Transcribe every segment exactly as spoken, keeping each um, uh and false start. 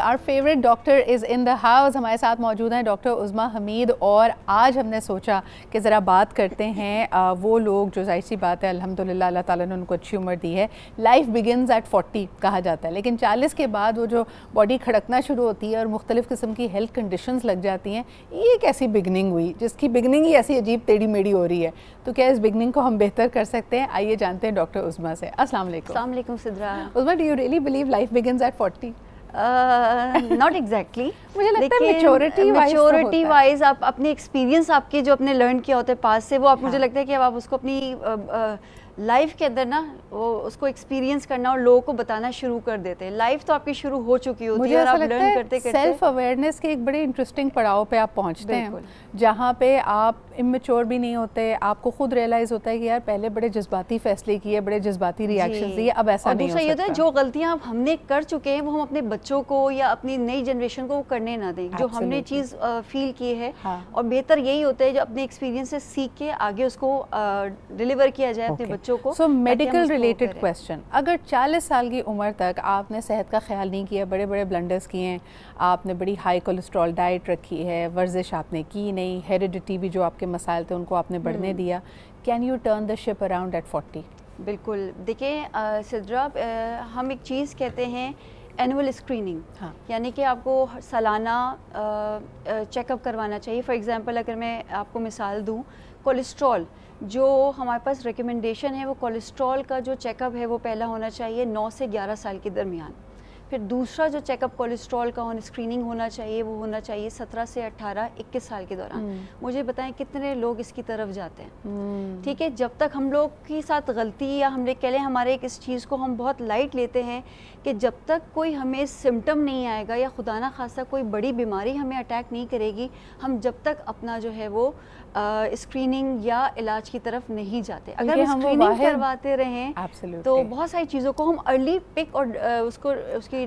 Our favorite doctor is in the house. हमारे साथ मौजूद हैं डॉक्टर उज़्मा हमीद और आज हमने सोचा कि ज़रा बात करते हैं वो लोग जो जाहिर सी बात है अल्हम्दुलिल्लाह अल्लाह ताला ने उनको अच्छी उम्र दी है। लाइफ बिगिनस एट फोर्टी कहा जाता है, लेकिन चालीस के बाद वो जो बॉडी खड़कना शुरू होती है और मुख्तलिफ़ किस्म की हेल्थ कंडीशंस लग जाती हैं। ये एक ऐसी बिगनिंग हुई जिसकी बिगनिंग ही ऐसी अजीब टेढ़ी मेढ़ी हो रही है, तो क्या इस बिगनिंग को हम बेहतर कर सकते हैं? आइए जानते हैं डॉक्टर उज़्मा से। अस्सलाम वालेकुम। अस्सलाम वालेकुम Sidra. Uzma, do you really believe life begins at forty? Not exactly. मुझे लगता है मैच्योरिटी मैच्योरिटी वाइज आप अपने एक्सपीरियंस आपके जो अपने लर्न किया होता है पास से वो आप हाँ. मुझे लगता है कि अब आप उसको अपनी लाइफ uh, uh, के अंदर ना वो उसको एक्सपीरियंस करना और लोगों को बताना शुरू कर देते हैं। लाइफ तो आपकी शुरू हो चुकी होती है और आप लर्न करते करते सेल्फ अवेयरनेस के एक बड़े इंटरेस्टिंग पड़ाव पे आप पहुँचते हैं जहाँ पे आप इमेच्योर भी नहीं होते। आपको खुद रियलाइज़ होता है कि यार पहले बड़े जज्बाती फैसले किए, बड़े जज्बाती रिएक्शन दिए, अब ऐसा नहीं हो सकता। दूसरा ये होता है जो गलतियाँ अब हमने कर चुके हैं वो हम अपने बच्चों को या अपनी नई जनरेशन को करने ना दें। जो हमने चीज़ फील की है हाँ। और बेहतर यही होता है जो अपने एक्सपीरियंस से सीख के आगे उसको डिलीवर किया जाए अपने बच्चों को। सो मेडिकल रिलेटेड क्वेश्चन, अगर चालीस साल की उम्र तक आपने सेहत का ख्याल नहीं किया, बड़े बड़े ब्लंडर्स किए हैं आपने, बड़ी हाई कोलेस्ट्रॉल डाइट रखी है, वर्जिश आपने की नहीं, हेरिडिटी भी जो आपके मसाइल थे उनको आपने बढ़ने दिया, can you turn the ship around at forty? बिल्कुल। देखिए सिद्रा, हम एक चीज़ कहते हैं एनुअल स्क्रीनिंग हाँ। यानी कि आपको सालाना चेकअप करवाना चाहिए। फॉर एग्जांपल अगर मैं आपको मिसाल दूं, कोलेस्ट्रॉल जो हमारे पास रिकमेंडेशन है वो कोलेस्ट्रॉल का जो चेकअप है वो पहला होना चाहिए नौ से ग्यारह साल के दरमियान। फिर दूसरा जो चेकअप कोलेस्ट्रॉल का ऑन स्क्रीनिंग होना चाहिए वो होना चाहिए सत्रह से अट्ठारह इक्कीस साल के दौरान। मुझे बताएं कितने लोग इसकी तरफ जाते हैं? ठीक है, जब तक हम लोग के साथ गलती या हमने कह लें हमारे एक इस चीज़ को हम बहुत लाइट लेते हैं कि जब तक कोई हमें सिम्टम नहीं आएगा या खुदा ना खासा कोई बड़ी बीमारी हमें अटैक नहीं करेगी, हम जब तक अपना जो है वो स्क्रीनिंग या इलाज की तरफ नहीं जाते। अगर हम स्क्रीनिंग करवाते रहें तो बहुत सारी चीज़ों को हम अर्ली पिक और उसको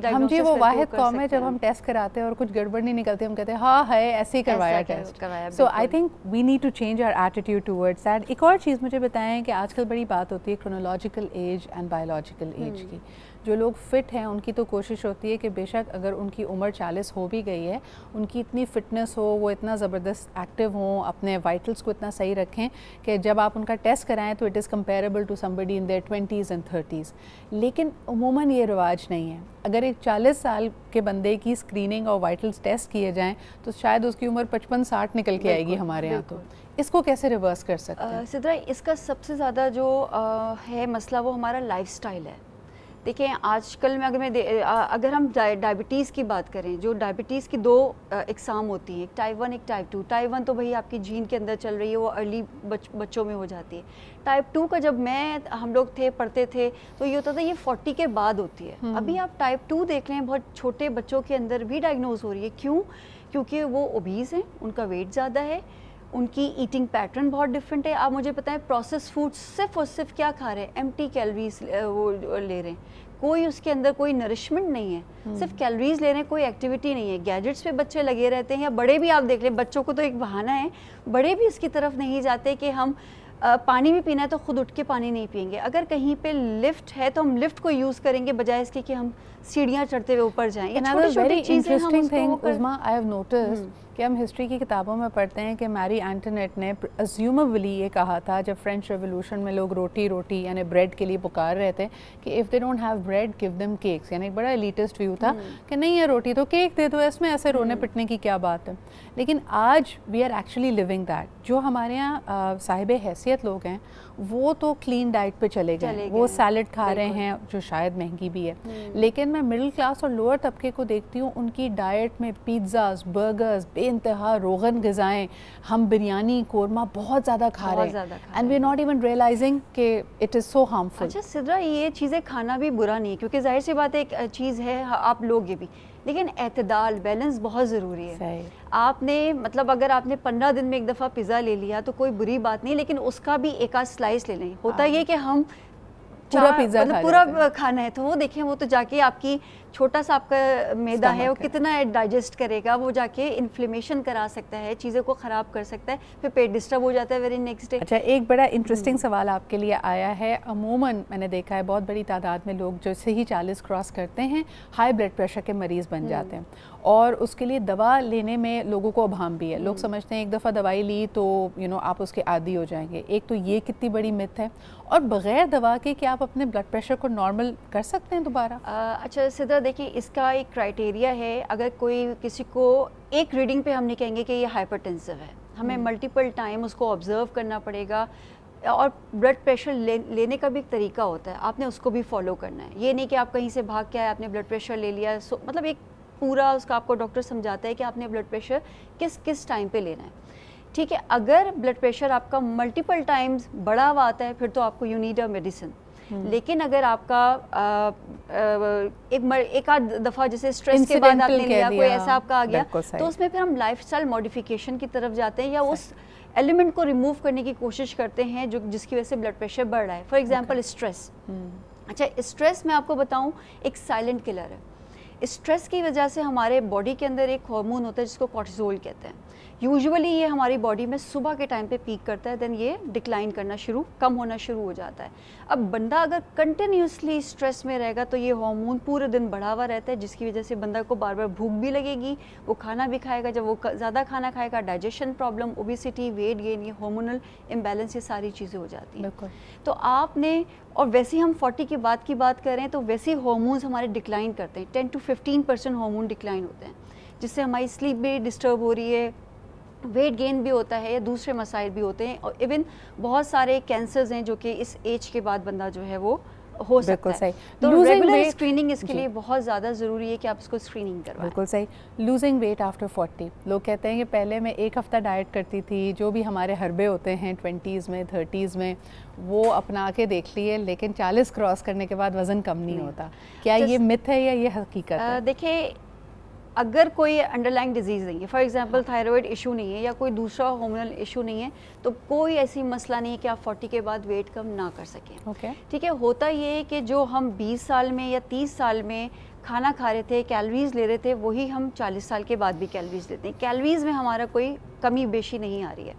हम जी वो वाहिद कौम है जब हम टेस्ट कराते हैं और कुछ गड़बड़ नहीं निकलती हम कहते हैं हाँ है ऐसे ही करवाया test. So I think we need to change our attitude towards that. एक और चीज़ मुझे बताएं कि आजकल बड़ी बात होती है chronological age and biological age की। जो लोग फिट हैं उनकी तो कोशिश होती है कि बेशक अगर उनकी उम्र चालीस हो भी गई है, उनकी इतनी फिटनेस हो, वो इतना ज़बरदस्त एक्टिव हों, अपने वाइटल्स को इतना सही रखें कि जब आप उनका टेस्ट कराएं तो it is comparable to somebody in their twenties and thirties. लेकिन उमूमन ये रिवाज नहीं है। अगर एक चालीस साल के बंदे की स्क्रीनिंग और वाइटल्स टेस्ट किए जाएं तो शायद उसकी उम्र पचपन साठ निकल के आएगी हमारे यहाँ। तो इसको कैसे रिवर्स कर सकते हैं? सिद्रा, इसका सबसे ज़्यादा जो आ, है मसला वो हमारा लाइफस्टाइल है। देखिए आजकल में अगर मैं अगर हम डायबिटीज़ की बात करें, जो डायबिटीज़ की दो एग्ज़ाम होती है, एक टाइप वन एक टाइप टू। टाइप वन तो भाई आपकी जीन के अंदर चल रही है, वो अर्ली बच, बच्चों में हो जाती है। टाइप टू का जब मैं हम लोग थे पढ़ते थे तो ये होता था ये फोर्टी के बाद होती है। अभी आप टाइप टू देख लें बहुत छोटे बच्चों के अंदर भी डायग्नोज हो रही है। क्यों? क्योंकि वो ओबीज़ हैं, उनका वेट ज़्यादा है, उनकी ईटिंग पैटर्न बहुत डिफरेंट है। आप मुझे पता है प्रोसेस फूड सिर्फ और सिर्फ क्या खा रहे हैं, एम्प्टी कैलोरीज वो ले रहे हैं, कोई उसके अंदर कोई नरिशमेंट नहीं है, सिर्फ कैलोरीज ले रहे हैं, कोई एक्टिविटी नहीं है। गैजेट्स पे बच्चे लगे रहते हैं, या बड़े भी आप देख लें, बच्चों को तो एक बहाना है, बड़े भी इसकी तरफ नहीं जाते कि हम आ, पानी भी पीना है तो ख़ुद उठ के पानी नहीं पियेंगे। अगर कहीं पे लिफ्ट है तो हम लिफ्ट को यूज़ करेंगे बजाय इसके कि हम सीढ़ियाँ चढ़ते हुए ऊपर जाएँ। Interesting thing Uzma, I have noticed कि हम हिस्ट्री की किताबों में पढ़ते हैं कि मैरी एंटोनेट ने अज्यूमेबली ये कहा था जब फ्रेंच रेवोल्यूशन में लोग रोटी रोटी यानी ब्रेड के लिए पुकार रहे थे कि if they don't have bread give them cakes. यानी बड़ा एलिटिस्ट व्यू था कि नहीं ये रोटी तो केक दे दो, इसमें ऐसे रोने पिटने की क्या बात है। लेकिन आज we are actually living that. जो हमारे यहाँ साहिब हैसियत लोग हैं वो तो क्लीन डाइट पे चले गए, वो सैलड खा रहे हैं जो शायद महंगी भी है, लेकिन मैं मिडिल क्लास और लोअर तबके को देखती हूँ उनकी डाइट में पिज़्ज़ास, बर्गर्स, बेइंतहा रोगन ग़िज़ाएं, हम बिरयानी कोरमा बहुत ज़्यादा खा रहे हैं and we are not even realising कि इट इज़ सो हार्मफुल। अच्छा सिद्रा, ये चीज़ें खाना भी बुरा नहीं है क्योंकि जाहिर सी बात एक चीज़ है आप लोग ये भी, लेकिन एतदाल बैलेंस बहुत ज़रूरी है। आपने मतलब अगर आपने पंद्रह दिन में एक दफ़ा पिज़्ज़ा ले लिया तो कोई बुरी बात नहीं, लेकिन उसका भी एक आध स्लाइस ले लें। होता ये कि हम पूरा पिज़्ज़ा पूरा खाना है तो वो देखें वो तो जाके आपकी छोटा सा आपका मैदा है वो कितना डाइजेस्ट करेगा, वो जाके इन्फ्लेमेशन करा सकता है, चीज़ों को ख़राब कर सकता है, फिर पेट डिस्टर्ब हो जाता है वेरी नेक्स्ट डे। अच्छा, एक बड़ा इंटरेस्टिंग सवाल आपके लिए आया है। अमूमन मैंने देखा है बहुत बड़ी तादाद में लोग जैसे ही चालीस क्रॉस करते हैं हाई ब्लड प्रेशर के मरीज़ बन जाते हैं, और उसके लिए दवा लेने में लोगों को अभाम भी है। लोग समझते हैं एक दफ़ा दवाई ली तो यू नो आप उसके आदी हो जाएंगे। एक तो ये कितनी बड़ी मिथ है, और बग़ैर दवा के क्या आप अपने ब्लड प्रेशर को नॉर्मल कर सकते हैं दोबारा? अच्छा सिद्रा, देखिए इसका एक क्राइटेरिया है। अगर कोई किसी को एक रीडिंग पे हम नहीं कहेंगे कि ये हाइपरटेंसिव है, हमें मल्टीपल टाइम उसको ऑब्जर्व करना पड़ेगा, और ब्लड प्रेशर ले, लेने का भी एक तरीका होता है, आपने उसको भी फॉलो करना है। ये नहीं कि आप कहीं से भाग के आए, आपने ब्लड प्रेशर ले लिया, सो मतलब एक पूरा उसका आपको डॉक्टर समझाता है कि आपने ब्लड प्रेशर किस किस टाइम पे लेना है। ठीक है, अगर ब्लड प्रेशर आपका मल्टीपल टाइम्स बढ़ा हुआ आता है फिर तो आपको यू नीड अ मेडिसिन। लेकिन अगर आपका आ, आ, एक मर, एक आध दफ़ा जैसे स्ट्रेस के बाद आपने लिया, कोई ऐसा आपका आ गया, तो उसमें फिर हम लाइफस्टाइल मॉडिफिकेशन की तरफ जाते हैं, या उस एलिमेंट को रिमूव करने की कोशिश करते हैं जो जिसकी वजह से ब्लड प्रेशर बढ़ रहा है। For example stress. अच्छा, स्ट्रेस मैं आपको बताऊं एक साइलेंट किलर है। स्ट्रेस की वजह से हमारे बॉडी के अंदर एक हार्मोन होता है जिसको कॉर्टिसोल कहते हैं। यूजुअली ये हमारी बॉडी में सुबह के टाइम पे पीक करता है, देन ये डिक्लाइन करना शुरू कम होना शुरू हो जाता है। अब बंदा अगर कंटिन्यूसली स्ट्रेस में रहेगा तो ये हार्मोन पूरे दिन बढ़ा हुआ रहता है, जिसकी वजह से बंदा को बार बार भूख भी लगेगी, वो खाना भी खाएगा, जब वो ज़्यादा खाना खाएगा digestion problem, obesity, weight gain, ये हार्मोनल इम्बैलेंस, ये सारी चीज़ें हो जाती हैं। तो आपने, और वैसे हम फोर्टी के बाद की बात करें तो वैसे हार्मोन्स हमारे डिक्लाइन करते हैं, ten to fifteen percent hormone decline होते हैं, जिससे हमारी स्लीप भी डिस्टर्ब हो रही है, वेट गेन भी होता है, या दूसरे मसाइल भी होते हैं, और इवन बहुत सारे कैंसर्स हैं जो कि इस एज के बाद बंदा जो है वो हो सकता है। तो रेगुलर स्क्रीनिंग इसके लिए बहुत ज़्यादा ज़रूरी है कि आप इसको स्क्रीनिंग करवाएं। बिल्कुल सही। लूजिंग वेट आफ्टर फोर्टी, लोग कहते हैं कि पहले मैं एक हफ़्ता डाइट करती थी, जो भी हमारे हरबे होते हैं ट्वेंटीज़ में थर्टीज़ में वो अपना के देख लिए, लेकिन चालीस क्रॉस करने के बाद वज़न कम नहीं होता। क्या ये मिथ है या ये हकीकत है? देखिए, अगर कोई अंडरलाइन डिजीज़ नहीं है, फॉर एग्जांपल थायराइड इशू नहीं है या कोई दूसरा हार्मोनल इशू नहीं है, तो कोई ऐसी मसला नहीं है कि आप चालीस के बाद वेट कम ना कर सकें। ओके, ठीक है। होता ये है कि जो हम बीस साल में या तीस साल में खाना खा रहे थे, कैलोरीज ले रहे थे, वही हम चालीस साल के बाद भी कैलोरीज लेते हैं। कैलोरीज में हमारा कोई कमी बेशी नहीं आ रही है।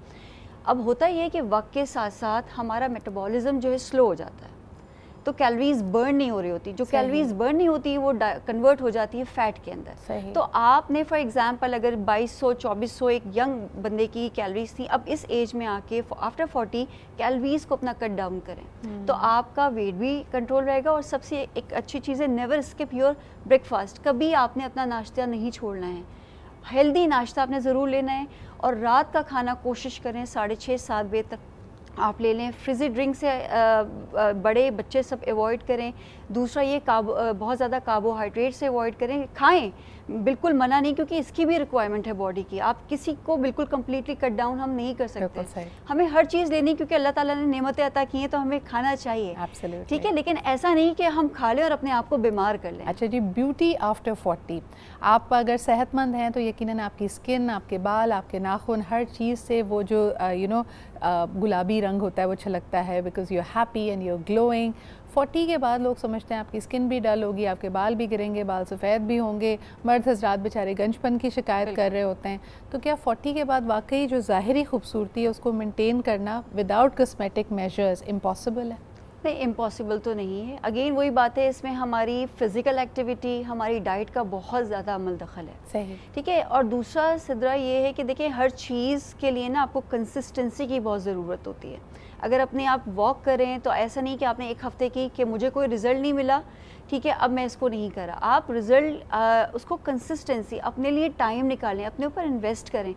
अब होता यह है कि वक्त के साथ साथ हमारा मेटाबॉलिज्म जो है स्लो हो जाता है, तो कैलोरीज बर्न नहीं हो रही होती। जो कैलोरीज बर्न नहीं होती वो कन्वर्ट हो जाती है फैट के अंदर। तो आपने फॉर एग्जांपल अगर बाईस सौ चौबीस सौ एक यंग बंदे की कैलोरीज थी, अब इस एज में आके आफ्टर फोर्टी कैलोरीज को अपना कट डाउन करें तो आपका वेट भी कंट्रोल रहेगा। और सबसे एक अच्छी चीज़ है, नेवर स्किप योर ब्रेकफास्ट। कभी आपने अपना नाश्ता नहीं छोड़ना है, हेल्दी नाश्ता आपने ज़रूर लेना है, और रात का खाना कोशिश करें साढ़े छः सात बजे तक आप ले लें। फ्रिजी ड्रिंक से बड़े बच्चे सब अवॉइड करें। दूसरा ये कार्ब बहुत ज़्यादा कार्बोहाइड्रेट से अवॉइड करें। खाएं, बिल्कुल मना नहीं, क्योंकि इसकी भी रिक्वायरमेंट है बॉडी की। आप किसी को बिल्कुल कम्प्लीटली कट डाउन हम नहीं कर सकते, हमें हर चीज़ लेनी, क्योंकि अल्लाह ताला ने नेमतें अता की हैं तो हमें खाना चाहिए। ठीक है, लेकिन ऐसा नहीं कि हम खा लें और अपने आप को बीमार कर लें। अच्छा जी, ब्यूटी आफ्टर फोर्टी, आप अगर सेहतमंद हैं तो यकीनन आपकी स्किन, आपके बाल, आपके नाखून, हर चीज़ से वो जो यू नो गुलाबी रंग होता है वो छलकता है, because you are happy and you are glowing. Forty के बाद लोग समझते हैं आपकी स्किन भी डल होगी, आपके बाल भी गिरेंगे, बाल सफ़ेद भी होंगे। मर्द हजरात बेचारे गंजपन की शिकायत कर रहे होते हैं। तो क्या फोर्टी के बाद वाकई जो ज़ाहरी खूबसूरती है उसको मेंटेन करना विदाउट कॉस्मेटिक मेजर्स इम्पॉसिबल है? नहीं, इम्पॉसिबल तो नहीं है। अगेन वही बात है, इसमें हमारी फ़िज़िकल एक्टिविटी, हमारी डाइट का बहुत ज़्यादा अमल दखल है। सही, ठीक है। और दूसरा सिद्रा ये है कि देखिए, हर चीज़ के लिए ना आपको कंसिस्टेंसी की बहुत ज़रूरत होती है। अगर अपने आप वॉक करें तो ऐसा नहीं कि आपने एक हफ़्ते की कि मुझे कोई रिज़ल्ट नहीं मिला, ठीक है, अब मैं इसको नहीं करा। आप रिज़ल्ट उसको कंसिस्टेंसी, अपने लिए टाइम निकालें, अपने ऊपर इन्वेस्ट करें,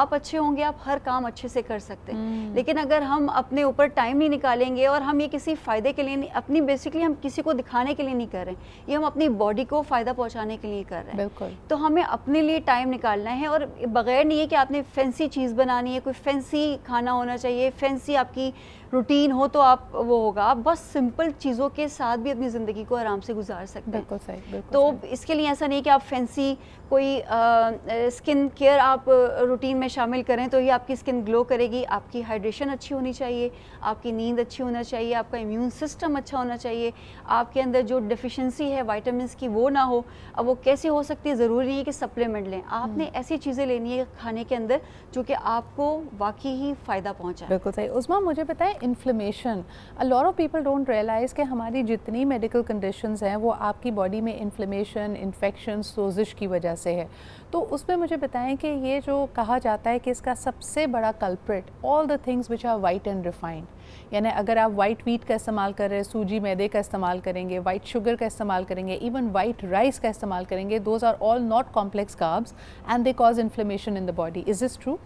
आप अच्छे होंगे, आप हर काम अच्छे से कर सकते हैं। लेकिन अगर हम अपने ऊपर टाइम नहीं निकालेंगे, और हम ये किसी फ़ायदे के लिए नहीं, अपनी बेसिकली हम किसी को दिखाने के लिए नहीं कर रहे हैं, ये हम अपनी बॉडी को फ़ायदा पहुँचाने के लिए कर रहे हैं। बिल्कुल। तो हमें अपने लिए टाइम निकालना है, और बगैर नहीं है कि आपने फैंसी चीज़ बनानी है, कोई फैंसी खाना होना चाहिए, फैंसी आपकी रूटीन हो तो आप वो होगा, आप बस सिंपल चीज़ों के साथ भी अपनी ज़िंदगी को आराम से गुजार सकते हैं। बिल्कुल सही, बिल्कुल। तो इसके लिए ऐसा नहीं कि आप फैंसी कोई आ, स्किन केयर आप रूटीन में शामिल करें तो ये आपकी स्किन ग्लो करेगी। आपकी हाइड्रेशन अच्छी होनी चाहिए, आपकी नींद अच्छी होना चाहिए, आपका इम्यून सिस्टम अच्छा होना चाहिए, आपके अंदर जो डिफिशेंसी है वाइटामिन की वो ना हो। अब वो कैसे हो सकती है, ज़रूरी नहीं है कि सप्लीमेंट लें, आपने ऐसी चीज़ें लेनी है खाने के अंदर जो कि आपको वाकई ही फ़ायदा पहुँचाए। बिल्कुल सही। उस्मा मुझे बताएं, inflammation, a lot of people don't realise कि हमारी जितनी मेडिकल कंडीशंस हैं वो आपकी बॉडी में इन्फ्लेमेशन, इन्फेक्शन, सोजिश की वजह से है। तो उसमें मुझे बताएं कि ये जो कहा जाता है कि इसका सबसे बड़ा culprit all the things which are white and refined, यानी अगर आप वाइट वीट का इस्तेमाल कर रहे हैं, सूजी मैदे का इस्तेमाल करेंगे, वाइट शुगर का इस्तेमाल करेंगे, इवन वाइट राइस का इस्तेमाल करेंगे, those are all not complex carbs and they cause inflammation in the body. Is this true?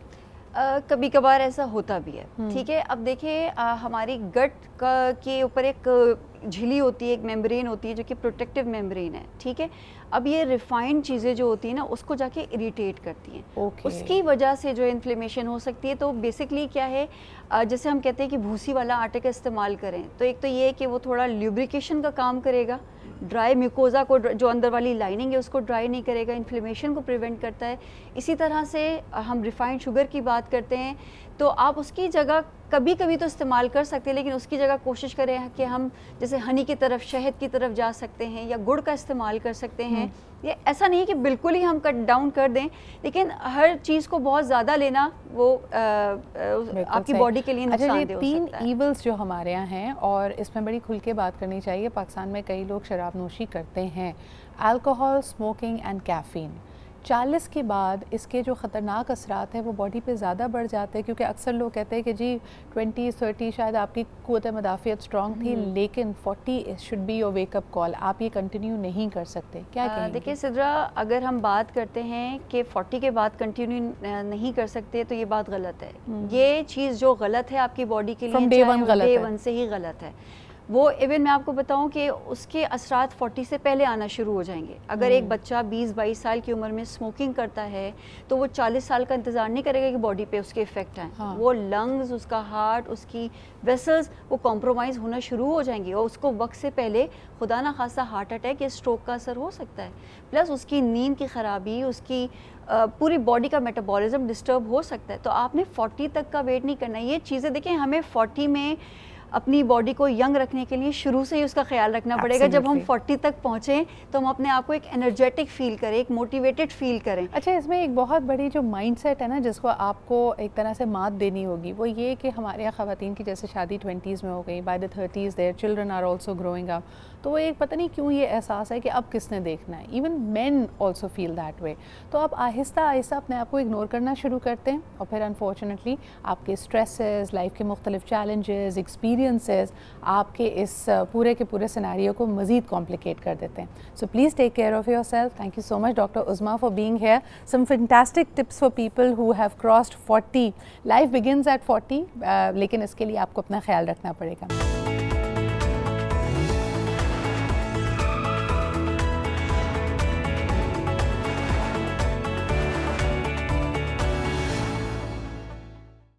Uh, कभी कभार ऐसा होता भी है, ठीक है। अब देखिए uh, हमारी गट का के ऊपर एक झिली होती है, एक मेम्ब्रेन होती है जो कि प्रोटेक्टिव मेम्ब्रेन है, ठीक है। अब ये रिफाइंड चीज़ें जो होती है ना उसको जाके इरिटेट करती हैं, okay. उसकी वजह से जो इन्फ्लेमेशन हो सकती है। तो बेसिकली क्या है, जैसे हम कहते हैं कि भूसी वाला आटे का इस्तेमाल करें तो एक तो ये है कि वो थोड़ा ल्यूब्रिकेशन का काम करेगा, ड्राई म्यूकोज़ा को, जो अंदर वाली लाइनिंग है उसको ड्राई नहीं करेगा, इन्फ्लेमेशन को प्रिवेंट करता है। इसी तरह से हम रिफाइंड शुगर की बात करते हैं तो आप उसकी जगह कभी कभी तो इस्तेमाल कर सकते हैं, लेकिन उसकी जगह कोशिश करें कि हम जैसे हनी की तरफ, शहद की तरफ जा सकते हैं या गुड़ का इस्तेमाल कर सकते हैं। ये ऐसा नहीं कि बिल्कुल ही हम कट डाउन कर दें, लेकिन हर चीज़ को बहुत ज़्यादा लेना वो आ, आ, आपकी बॉडी के लिए नुकसानदेह हो सकता है। अच्छा, ये तीन ईवल्स जो हमारे यहाँ हैं और इसमें बड़ी खुल के बात करनी चाहिए, पाकिस्तान में कई लोग शराब नोशी करते हैं, अल्कोहल, स्मोकिंग एंड कैफ़ीन। चालीस के बाद इसके जो ख़तरनाक असरात हैं वो बॉडी पे ज़्यादा बढ़ जाते हैं, क्योंकि अक्सर लोग कहते हैं कि जी बीस, तीस शायद आपकी क़ुव्वत मदाफ़ियत स्ट्रॉन्ग थी, लेकिन चालीस should be your wake up call, आप ये कंटिन्यू नहीं कर सकते। क्या कहेंगे? देखिए सिद्रा, अगर हम बात करते हैं कि चालीस के बाद कंटिन्यू नहीं कर सकते तो ये बात गलत है। ये चीज़ जो गलत है आपकी बॉडी के लिए, डे वन गलत है, डे वन से ही गलत है। वो इवन मैं आपको बताऊं कि उसके असरात चालीस से पहले आना शुरू हो जाएंगे। अगर एक बच्चा बीस बाईस साल की उम्र में स्मोकिंग करता है तो वो चालीस साल का इंतज़ार नहीं करेगा कि बॉडी पे उसके इफ़ेक्ट आए, हाँ। वो लंग्स, उसका हार्ट, उसकी वेसल्स वो कॉम्प्रोमाइज़ होना शुरू हो जाएंगी और उसको वक्त से पहले खुदा ना खासा हार्ट अटैक या स्ट्रोक का असर हो सकता है। प्लस उसकी नींद की ख़राबी, उसकी Uh, पूरी बॉडी का मेटाबॉलिज्म डिस्टर्ब हो सकता है। तो आपने चालीस तक का वेट नहीं करना। ये चीज़ें देखें, हमें चालीस में अपनी बॉडी को यंग रखने के लिए शुरू से ही उसका ख्याल रखना पड़ेगा। जब हम चालीस तक पहुँचें तो हम अपने आप को एक एनर्जेटिक फ़ील करें, एक मोटिवेटेड फ़ील करें। अच्छा, इसमें एक बहुत बड़ी जो माइंड सेट है ना जिसको आपको एक तरह से मात देनी होगी, वो ये कि हमारे यहाँ ख़वातीन की जैसे शादी ट्वेंटीज़ में हो गई, by the thirties their children are also growing up, तो वो एक पता नहीं क्यों ये एहसास है कि अब किसने देखना है। Even man also feel that way. तो आप आहिस्ता आहिस्ता अपने आप को इग्नोर करना शुरू करते हैं और फिर अनफॉर्चुनेटली आपके स्ट्रेसेस, लाइफ के मुख्तलिफ चैलेंजेस, एक्सपीरियंसेस आपके इस पूरे के पूरे सिनेरियो को मज़ीद कॉम्प्लिकेट कर देते हैं। So please take care of yourself. Thank you so much doctor Uzma for being here. Some fantastic tips for people who have crossed forty. Life begins at forty, लेकिन इसके लिए आपको अपना ख्याल रखना पड़ेगा।